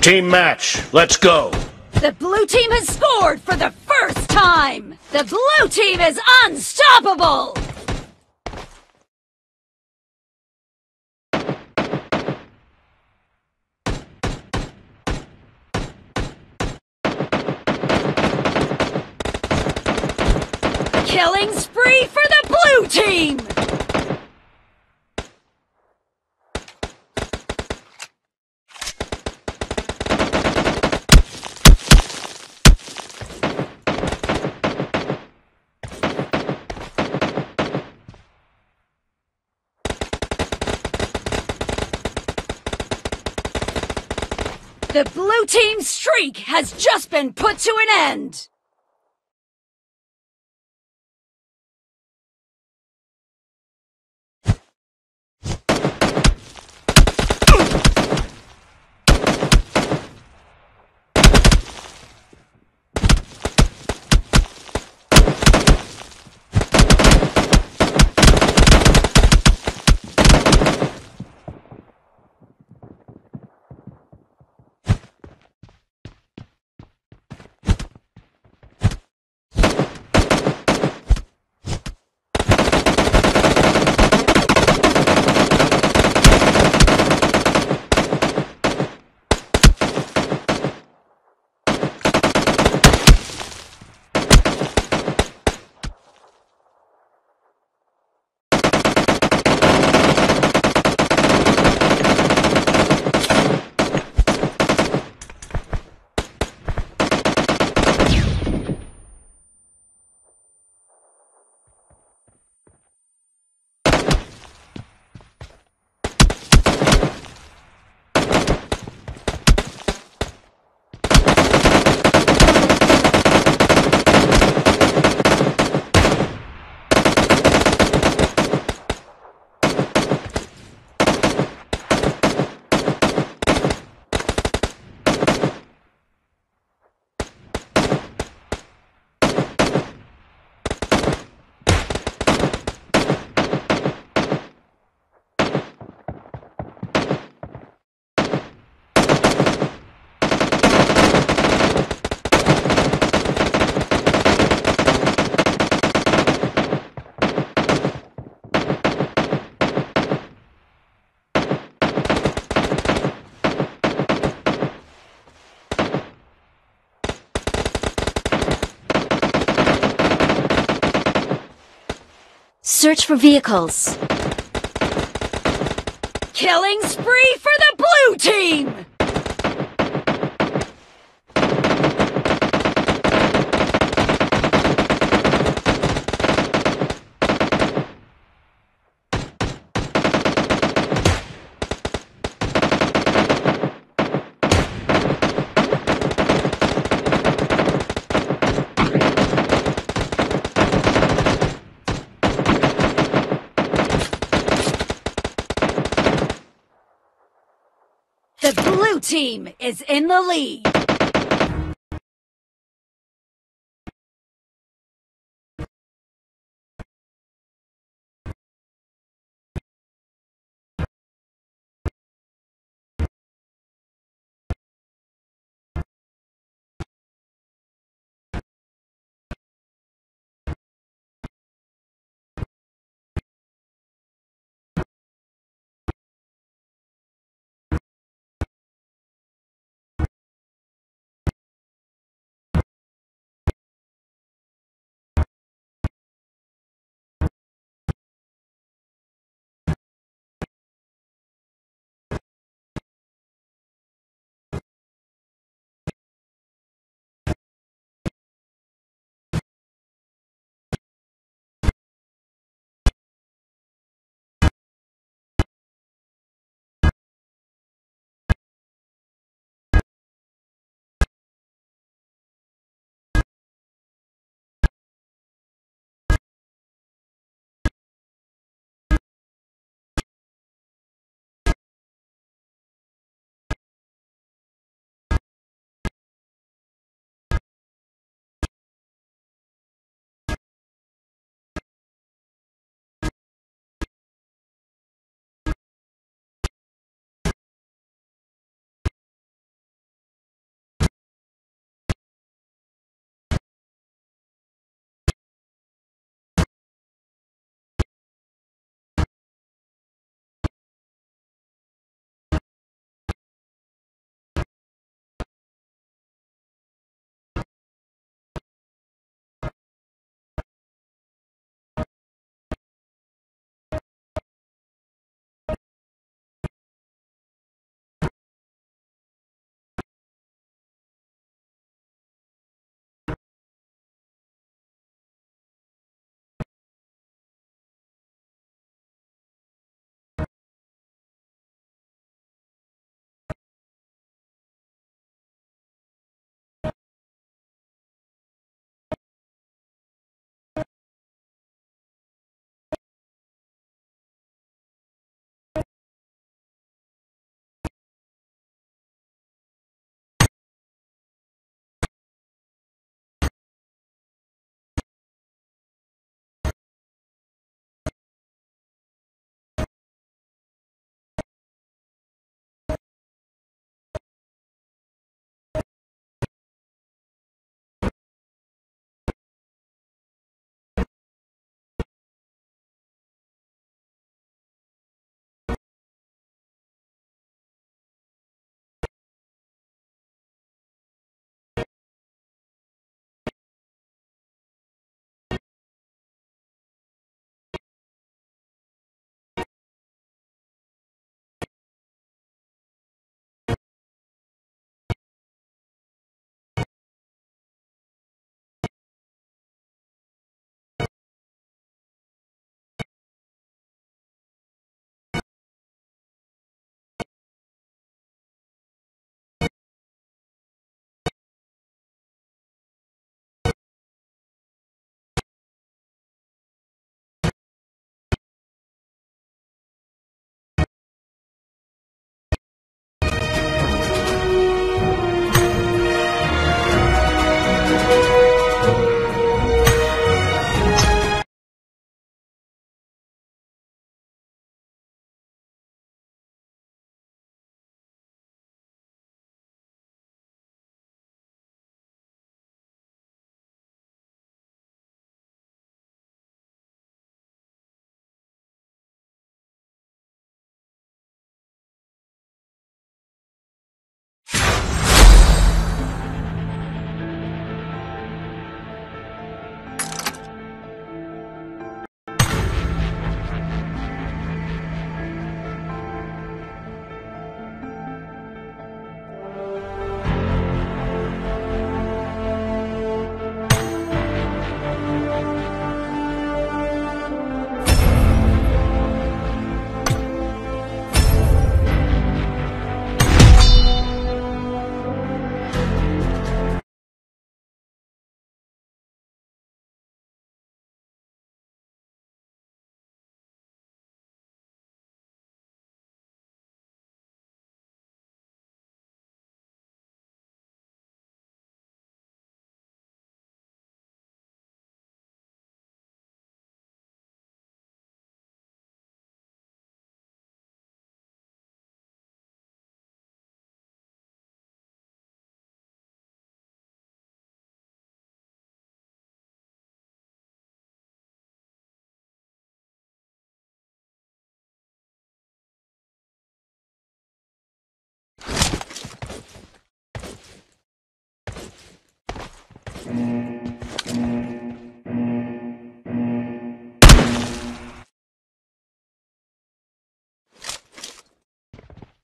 Team match, let's go. The blue team has scored for the first time. The blue team is unstoppable. Killing spree for the blue team! The blue team's streak has just been put to an end! Search for vehicles. Killing spree for the blue team! The blue team is in the lead.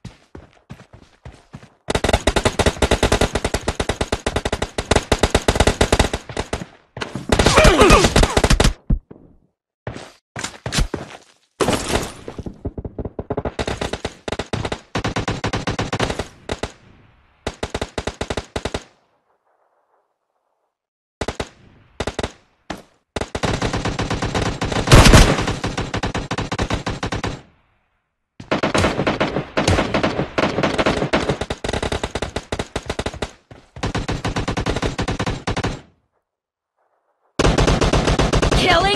Killing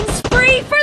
spree for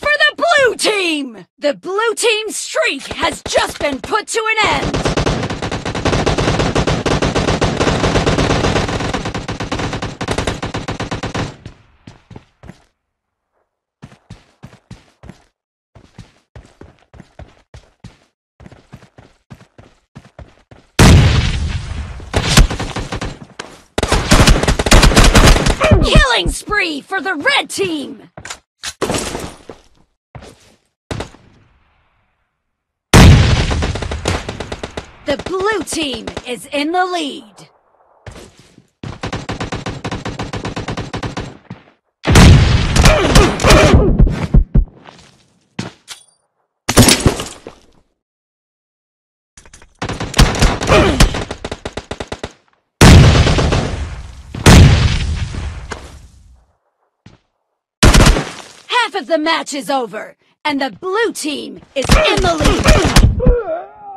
the blue team! The blue team's streak has just been put to an end! The blue team's streak has just been put to an end! Killing spree for the red team! The blue team is in the lead. Half Half of the match is over, and the blue team is in the lead.